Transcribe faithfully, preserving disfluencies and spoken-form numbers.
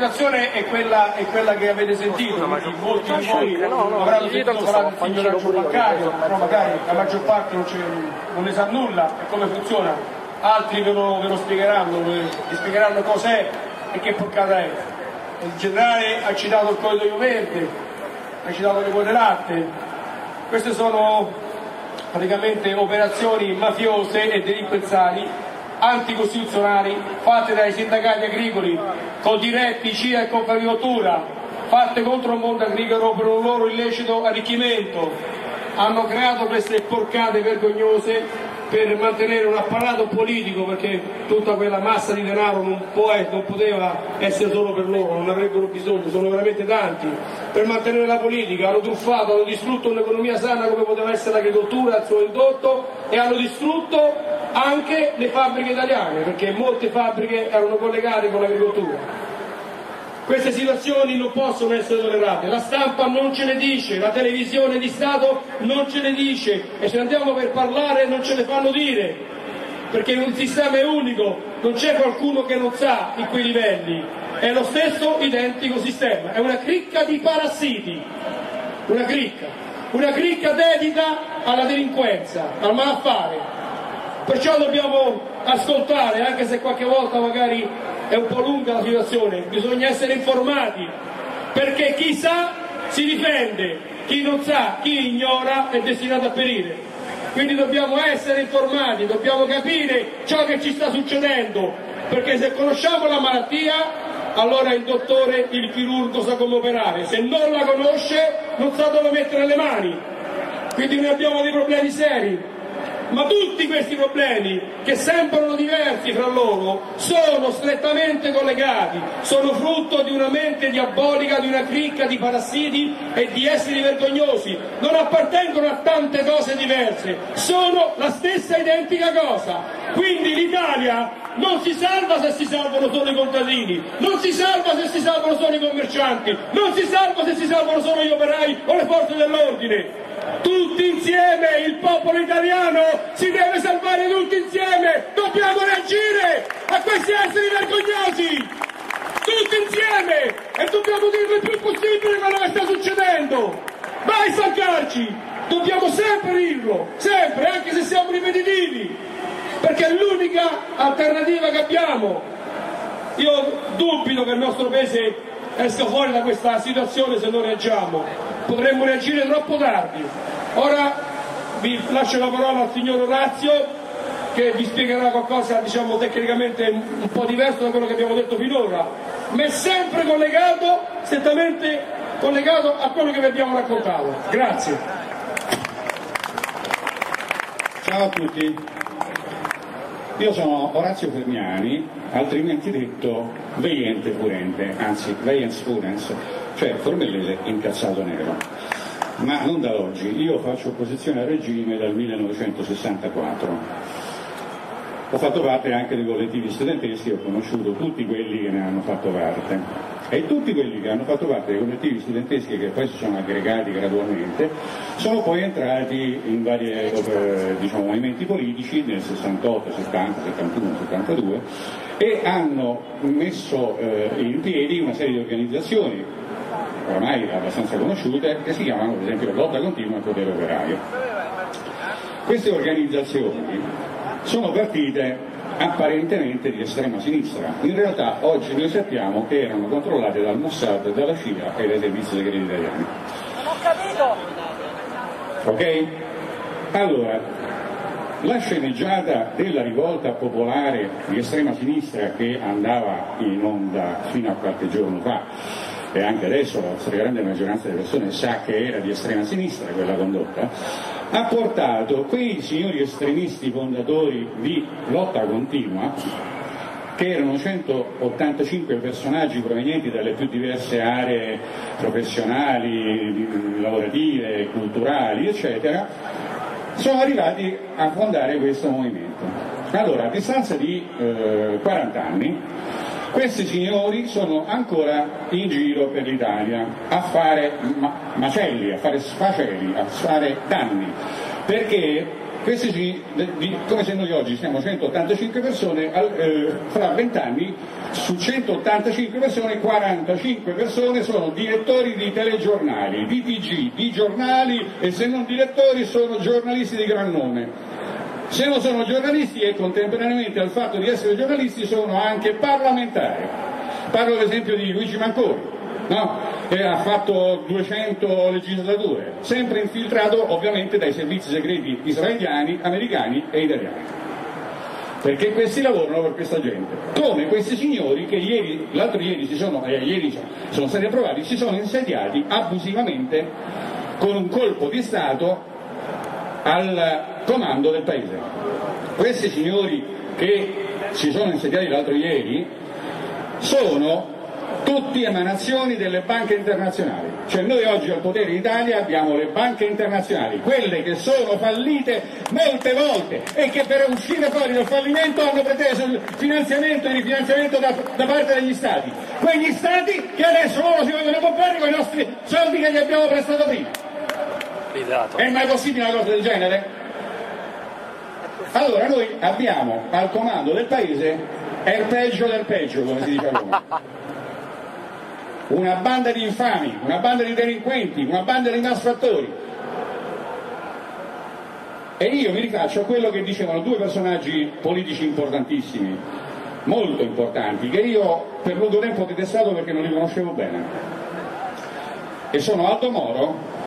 situazione è quella, è quella che avete sentito, molti di voi avranno sentito parlare del signoraggio bancario, però magari la maggior parte non, non ne sa nulla per come funziona, altri ve lo, ve lo spiegheranno, vi spiegheranno cos'è e che porcata è. Il generale ha citato il corridoio verde, ha citato le quote latte, queste sono praticamente operazioni mafiose e delinquenziali anticostituzionali fatte dai sindacati agricoli con diretti C I A e Confagricoltura, fatte contro il mondo agricolo per un loro illecito arricchimento. Hanno creato queste porcate vergognose per mantenere un apparato politico, perché tutta quella massa di denaro non, può, non poteva essere solo per loro, non avrebbero bisogno, sono veramente tanti, per mantenere la politica. Hanno truffato, hanno distrutto un'economia sana come poteva essere l'agricoltura, il suo indotto, e hanno distrutto anche le fabbriche italiane, perché molte fabbriche erano collegate con l'agricoltura. Queste situazioni non possono essere tollerate, la stampa non ce le dice, la televisione di Stato non ce le dice e se andiamo per parlare non ce le fanno dire, perché un sistema è unico, non c'è qualcuno che non sa in quei livelli, è lo stesso identico sistema, è una cricca di parassiti, una cricca, una cricca dedita alla delinquenza, al malaffare, perciò dobbiamo ascoltare, anche se qualche volta magari è un po' lunga la situazione, bisogna essere informati, perché chi sa si difende, chi non sa, chi ignora è destinato a perire. Quindi dobbiamo essere informati, dobbiamo capire ciò che ci sta succedendo, perché se conosciamo la malattia allora il dottore, il chirurgo sa come operare, se non la conosce non sa dove mettere le mani. Quindi noi abbiamo dei problemi seri. Ma tutti questi problemi, che sembrano diversi fra loro, sono strettamente collegati, sono frutto di una mente diabolica, di una cricca di parassiti e di esseri vergognosi, non appartengono a tante cose diverse, sono la stessa identica cosa. Quindi l'Italia non si salva se si salvano solo i contadini, non si salva se si salvano solo i commercianti, non si salva se si salvano solo gli operai o le forze dell'ordine. Tutti insieme, il popolo italiano si deve salvare tutti insieme, dobbiamo reagire a questi esseri vergognosi, tutti insieme, e dobbiamo dirlo il più possibile quello che sta succedendo, vai a salvarci, dobbiamo sempre dirlo, sempre, anche se siamo ripetitivi, perché è l'unica alternativa che abbiamo. Io dubito che il nostro paese esca fuori da questa situazione se non reagiamo. Potremmo reagire troppo tardi. Ora vi lascio la parola al signor Orazio che vi spiegherà qualcosa, diciamo, tecnicamente un po' diverso da quello che abbiamo detto finora, ma è sempre collegato, strettamente collegato a quello che vi abbiamo raccontato. Grazie. Ciao a tutti. Io sono Orazio Fermiani, altrimenti detto Veiente Furente, anzi Veiens Furens, cioè formellese incazzato nero, ma non da oggi. Io faccio opposizione al regime dal millenovecentosessantaquattro, ho fatto parte anche dei collettivi studenteschi, ho conosciuto tutti quelli che ne hanno fatto parte e tutti quelli che hanno fatto parte dei collettivi studenteschi, che poi si sono aggregati gradualmente, sono poi entrati in vari diciamo, movimenti politici nel sessantotto, settanta, settantuno, settantadue e hanno messo eh, in piedi una serie di organizzazioni oramai abbastanza conosciute, che si chiamano per esempio Lotta Continua e Potere Operario. Queste organizzazioni sono partite apparentemente di estrema sinistra, in realtà oggi noi sappiamo che erano controllate dal Mossad, dalla C I A e dai servizi segreti italiani. Non ho capito! Ok? Allora, la sceneggiata della rivolta popolare di estrema sinistra che andava in onda fino a qualche giorno fa, e anche adesso la stragrande maggioranza delle persone sa che era di estrema sinistra quella condotta, ha portato quei signori estremisti fondatori di Lotta Continua, che erano centottantacinque personaggi provenienti dalle più diverse aree professionali, lavorative, culturali, eccetera, sono arrivati a fondare questo movimento. Allora, a distanza di eh, quaranta anni, questi signori sono ancora in giro per l'Italia a fare ma macelli, a fare sfacelli, a fare danni, perché Questi ci, di, come se noi oggi siamo centottantacinque persone, al, eh, fra vent'anni su centottantacinque persone quarantacinque persone sono direttori di telegiornali, di T G, di giornali, e se non direttori sono giornalisti di gran nome. Se non sono giornalisti e contemporaneamente al fatto di essere giornalisti sono anche parlamentari. Parlo ad esempio di Luigi Manconi, no? Che ha fatto duecento legislature, sempre infiltrato ovviamente dai servizi segreti israeliani, americani e italiani, perché questi lavorano per questa gente, come questi signori che ieri, l'altro ieri, si sono, eh, ieri sono stati approvati, si sono insediati abusivamente con un colpo di Stato al comando del paese. Questi signori che si sono insediati l'altro ieri sono tutti emanazioni delle banche internazionali, cioè noi oggi al potere in Italia abbiamo le banche internazionali, quelle che sono fallite molte volte e che per uscire fuori dal fallimento hanno preteso finanziamento e rifinanziamento da, da parte degli stati, quegli stati che adesso loro si vogliono comprare con i nostri soldi che gli abbiamo prestato prima. È mai possibile una cosa del genere? Allora noi abbiamo al comando del paese, è il peggio del peggio, come si dice a Roma, una banda di infami, una banda di delinquenti, una banda di malfattori. E io mi rifaccio a quello che dicevano due personaggi politici importantissimi, molto importanti, che io per lungo tempo ho detestato perché non li conoscevo bene, e sono Aldo Moro